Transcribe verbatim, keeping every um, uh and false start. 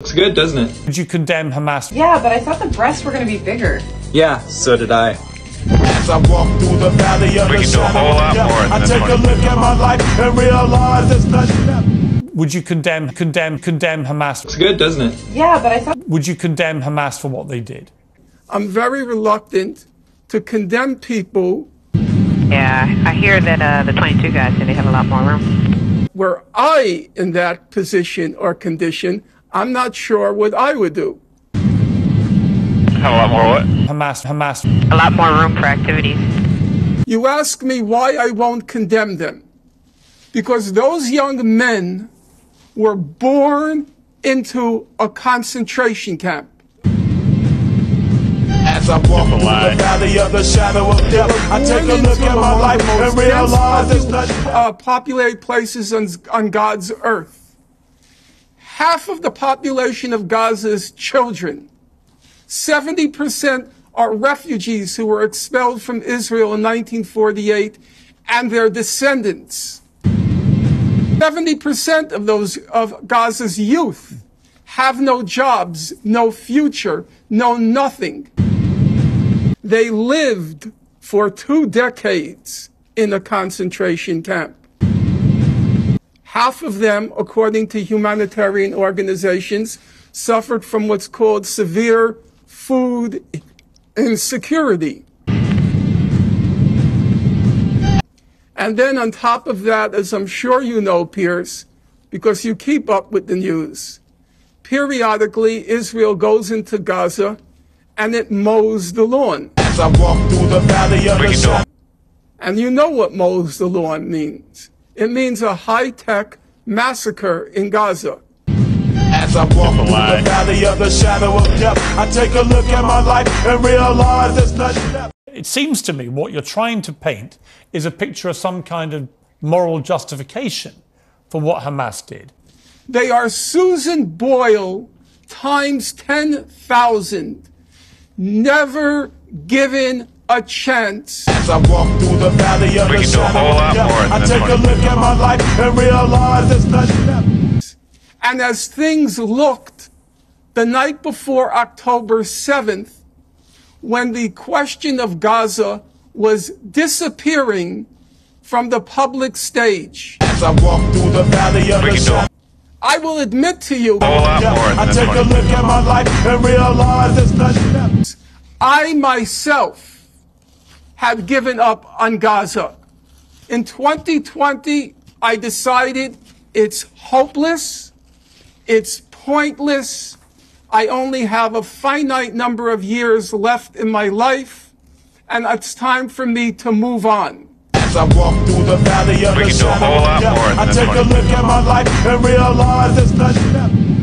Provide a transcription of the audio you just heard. Looks good, doesn't it? Did you condemn Hamas? Yeah, but I thought the breasts were going to be bigger. Yeah, so did I. As I walk through the valley of the shadow of death, I take a look at my life and realize there's nothing left. Would you condemn, condemn, condemn Hamas? Looks good, doesn't it? Yeah, but I thought... Would you condemn Hamas for what they did? I'm very reluctant to condemn people. Yeah, I hear that uh, the twenty-two guys say they have a lot more room. Were I in that position or condition, I'm not sure what I would do. Have a lot more what? Hamas, Hamas. A lot more room for activities. You ask me why I won't condemn them. Because those young men were born into a concentration camp. As I walk through the valley of the shadow of death, I take a look at my life and realize there's nothing. Uh, populated places on, on God's earth. Half of the population of Gaza is children. seventy percent are refugees who were expelled from Israel in nineteen forty-eight and their descendants. seventy percent of those of Gaza's youth have no jobs, no future, no nothing. They lived for two decades in a concentration camp. Half of them, according to humanitarian organizations, suffered from what's called severe food insecurity. And then on top of that, as I'm sure you know, Piers, because you keep up with the news, periodically Israel goes into Gaza and it mows the lawn. As I walk through the valley of the... And you know what mows the lawn means. It means a high-tech massacre in Gaza. As I walk through the valley of the shadow of death, I take a look at my life and realize there's nothing left. It seems to me what you're trying to paint is a picture of some kind of moral justification for what Hamas did. They are Susan Boyle times ten thousand, never given a chance. As I walk through the valley of the shadow of death, I take a look at my life and realize there's nothing left. And as things looked the night before October seventh, when the question of Gaza was disappearing from the public stage. As I walk through the valley of the shadow, I will admit to you, I take a look at my life and realize there's nothing left. I myself have given up on Gaza. In twenty twenty, I decided it's hopeless, it's pointless, I only have a finite number of years left in my life, and it's time for me to move on. As I walk through the valley of the shadow of death, I take a look at my life and realize there's nothing left.